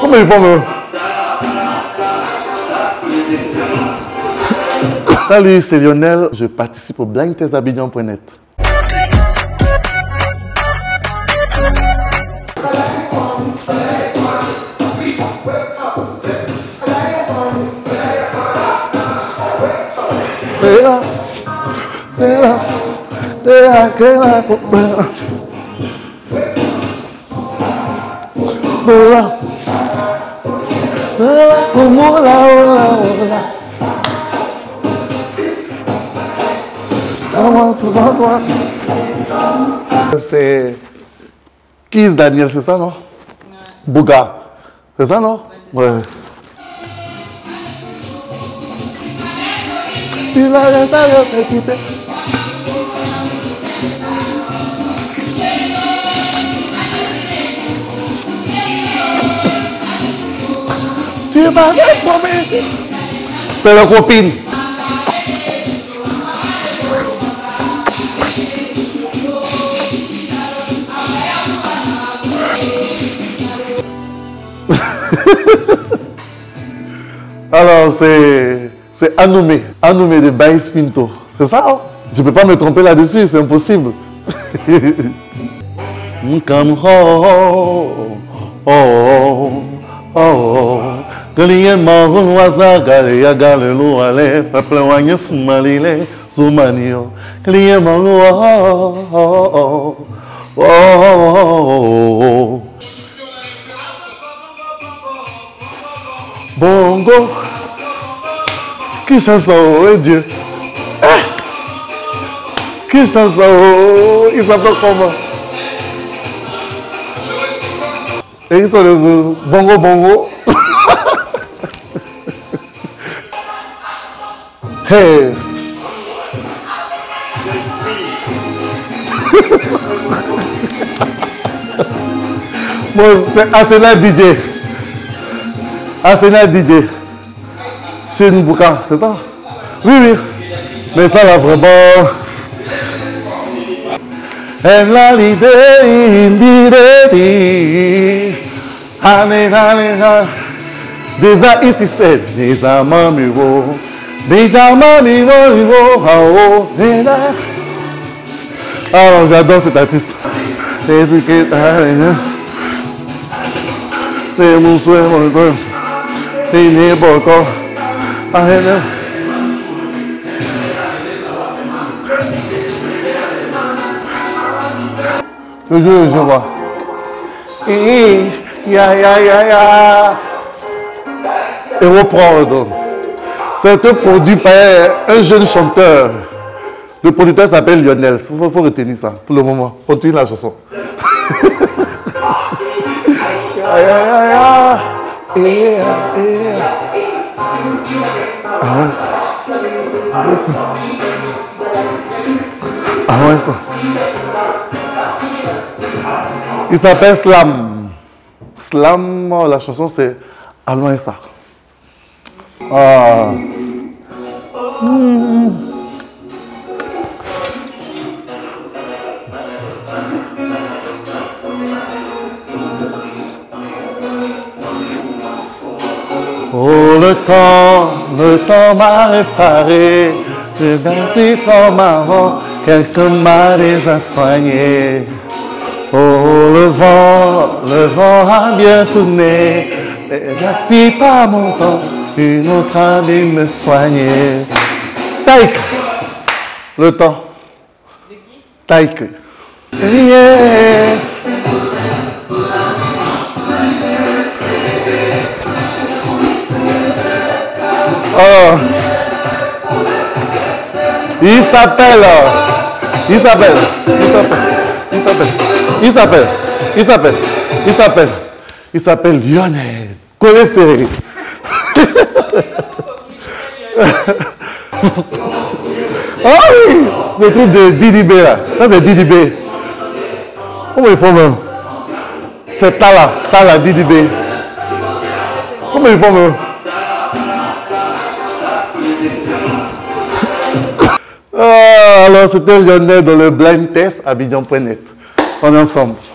Comment ils font eux? Salut, c'est Lionel. Je participe au Abidjan.net. C'est qui est Daniel, c'est ça non? Ouais. Bouga, c'est ça non? Ouais. C'est la copine. Alors c'est Anoumé de Baïs Pinto. C'est ça hein? Je peux pas me tromper là-dessus, c'est impossible. Come home, oh oh. Bongo. Qui ça, oh Dieu. Qui ça, oh. Ils s'appellent comment? Et ils sont les bongo bongo. Hey. Bon, c'est Arsenal DJ. Arsenal DJ. Chez nous, Bouka, c'est ça? Oui, oui. Mais ça, là, vraiment. Elle a l'idée, l'idée. Allez, allez, allez. Déjà, ici, c'est des amants, mais bon. Alors j'adore cet artiste. C'est mon souhait, mon souhait. Il est beau encore. Je vois. Ya ya ya ya. Et reprendre. C'est produit par un jeune chanteur. Le producteur s'appelle Lionel. Il faut retenir ça pour le moment. Continue la chanson. Il s'appelle Slam. Slam, la chanson c'est Allons et ça. Ah. Mmh. Oh, le temps m'a réparé. J'ai gardé comme avant. Quelqu'un m'a déjà soigné. Oh, le vent a bien tourné. Ne gaspille pas mon temps. Une autre année me soigner. Taïk. Le temps. De qui? Taïk. Yeah. Oh. Il s'appelle. Il s'appelle. Il s'appelle. Il s'appelle. Il s'appelle. Il s'appelle. Il s'appelle Lionel. Connaissez. Ah oui, le truc de Didi B là, ça c'est Didi B. Comment ils font même? C'est Tala, Tala Didi B. Comment ils font même? Ah, alors c'était Lionel dans le blind test Abidjan.net. On est ensemble.